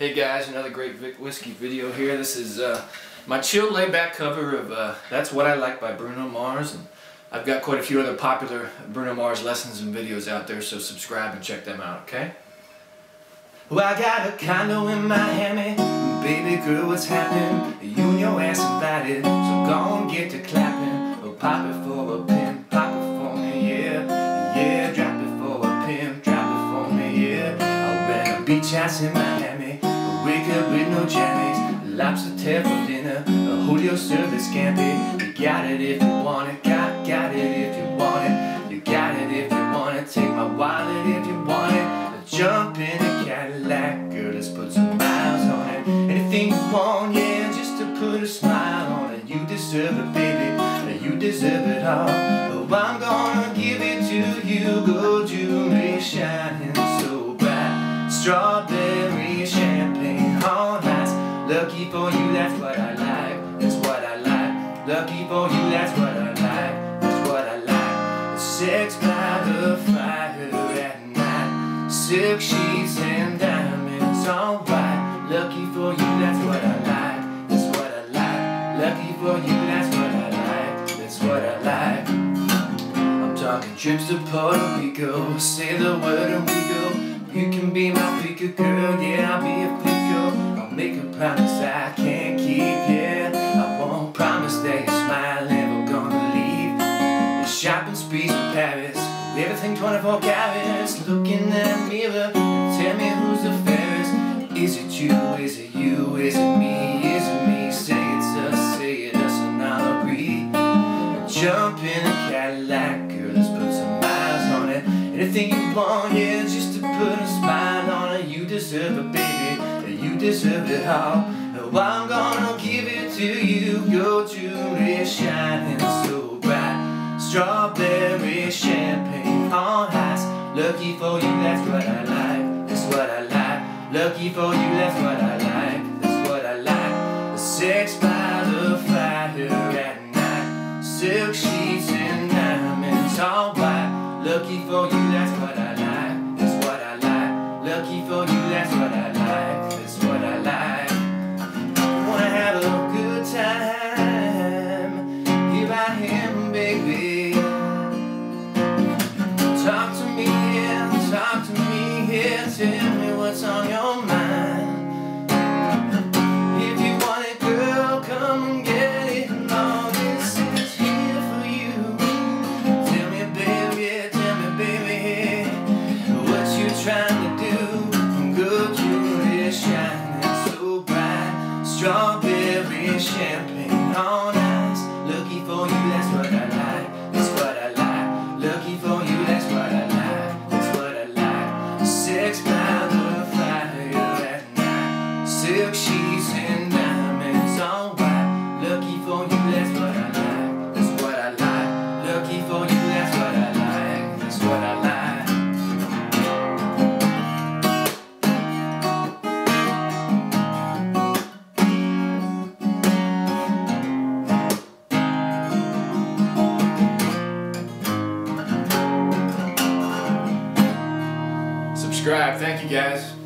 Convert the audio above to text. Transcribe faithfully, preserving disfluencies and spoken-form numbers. Hey guys, another great Vic Whiskey video here. This is uh, my chill laid back cover of uh, That's What I Like by Bruno Mars. And I've got quite a few other popular Bruno Mars lessons and videos out there, so subscribe and check them out, okay? Well, I got a condo in Miami. Baby girl, what's happening? You and your ass invited, so go and get to clapping. We'll pop it for a pin, pop it for me, yeah. Yeah, drop it for a pin, drop it for me, yeah. I'll rent a beach house in Miami. Wake up with no jammies, lobster tail for dinner, a Julio served this scampi. You got it if you want it, got, got it if you want it, you got it if you want it, take my wallet if you want it, jump in a Cadillac, girl, let's put some miles on it, anything you want, yeah, just to put a smile on it, you deserve it, baby, you deserve it all, but I'm gonna give it to you, gold you may shine so bright, strawberry champagne. All night. Lucky for you, that's what I like. That's what I like. Lucky for you, that's what I like. That's what I like. Sex by the fire at night. Silk sheets and diamonds, all right. Lucky for you, that's what I like. That's what I like. Lucky for you, that's what I like. That's what I like. I'm talking trips to Puerto Rico. Say the word and we go. You can be my picker girl, yeah, I'll be a picker. I'll make a promise I can't keep, yeah. I won't promise that you smile and we're gonna leave the shopping sprees in Paris, everything twenty-four carats. Look in that mirror and tell me who's the fairest. Is it you, is it you, is it me, is it me? Say it's us, say it us and I'll agree. Jump in a Cadillac, girl, let's put some miles on it. Anything you want, yeah, just to put a smile on it. You deserve it, baby, you deserve it all. Oh, I'm gonna give it to you. Your jewelry shining so bright. Strawberry champagne on ice. Lucky for you, that's what I like. That's what I like. Lucky for you, that's what I like. That's what I like. Sex by the fire at night. Silk sheets and diamonds all white. Lucky for you, that's what I like. That's what I like. Lucky for you, that's what I like. Baby, talk to me here, talk to me here, tell me what's on your mind. If you want it, girl, come and get it, and all this is here for you. Tell me, baby, tell me, baby, what you trying to do. Good jewelry shining so bright, strawberry champagne on ice. Looking for you, that's what I silk sheets and diamonds all white. Lucky for you, that's what I like. That's what I like. Lucky for you, that's what I like. That's what I like. Subscribe. Thank you guys.